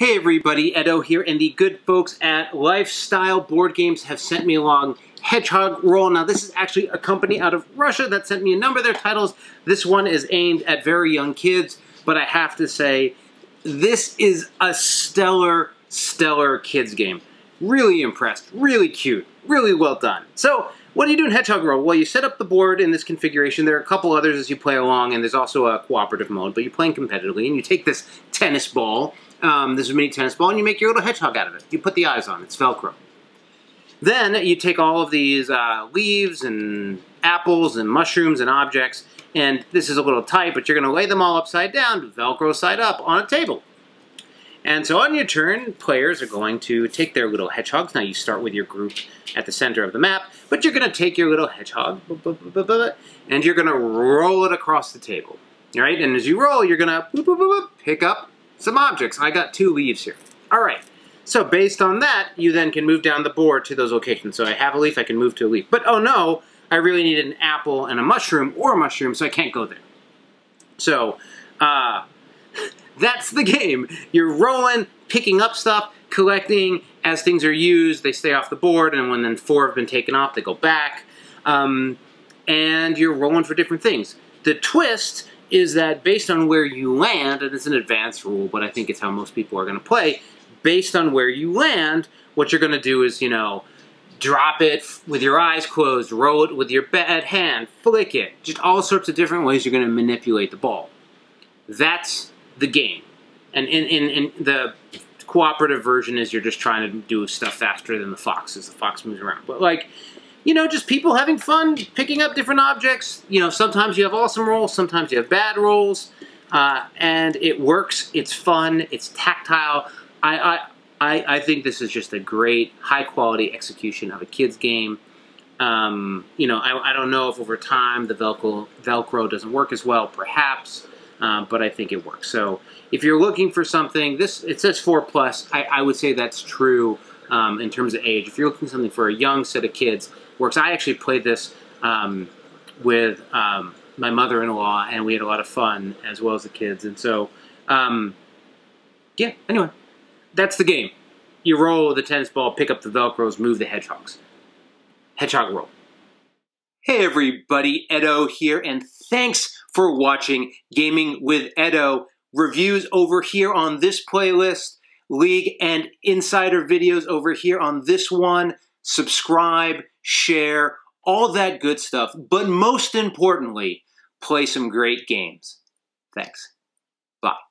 Hey everybody, Edo here, and the good folks at Lifestyle Board Games have sent me along Hedgehog Roll. Now this is actually a company out of Russia that sent me a number of their titles. This one is aimed at very young kids, but I have to say, this is a stellar kids game. Really impressed, really cute, really well done. So, what do you do in Hedgehog Roll? Well, you set up the board in this configuration. There are a couple others as you play along, and there's also a cooperative mode, but you're playing competitively, and you take this tennis ball, this is a mini tennis ball, and you make your little hedgehog out of it. You put the eyes on, it's Velcro. Then you take all of these leaves and apples and mushrooms and objects, and this is a little tight, but you're going to lay them all upside down, Velcro side up, on a table. And so on your turn, players are going to take their little hedgehogs. Now you start with your group at the center of the map, but you're going to take your little hedgehog, and you're going to roll it across the table. All right? And as you roll, you're going to pick up some objects. I got two leaves here. All right. So based on that, you then can move down the board to those locations. So I have a leaf, I can move to a leaf. But oh no, I really need an apple and a mushroom, so I can't go there. So, that's the game. You're rolling, picking up stuff, collecting. As things are used, they stay off the board, and when then four have been taken off, they go back. And you're rolling for different things. The twist is that based on where you land, and it's an advanced rule, but I think it's how most people are going to play, based on where you land, what you're going to do is, you know, drop it with your eyes closed, roll it with your bad hand, flick it, just all sorts of different ways you're going to manipulate the ball. That's the game. And in the cooperative version is you're just trying to do stuff faster than the fox as the fox moves around. But like, you know, just people having fun, picking up different objects. You know, sometimes you have awesome rolls, sometimes you have bad rolls. And it works, it's fun, it's tactile. I think this is just a great, high-quality execution of a kid's game. You know, I don't know if over time the Velcro doesn't work as well, perhaps. But I think it works. So if you're looking for something, it says 4+. I would say that's true in terms of age. If you're looking for something for a young set of kids, works. I actually played this with my mother-in-law, and we had a lot of fun as well as the kids. And so, yeah, anyway, that's the game. You roll the tennis ball, pick up the Velcros, move the hedgehogs. Hedgehog Roll. Hey everybody, Edo here, and thanks for watching Gaming with Edo. Reviews over here on this playlist, League and Insider videos over here on this one. Subscribe, share, all that good stuff. But most importantly, play some great games. Thanks. Bye.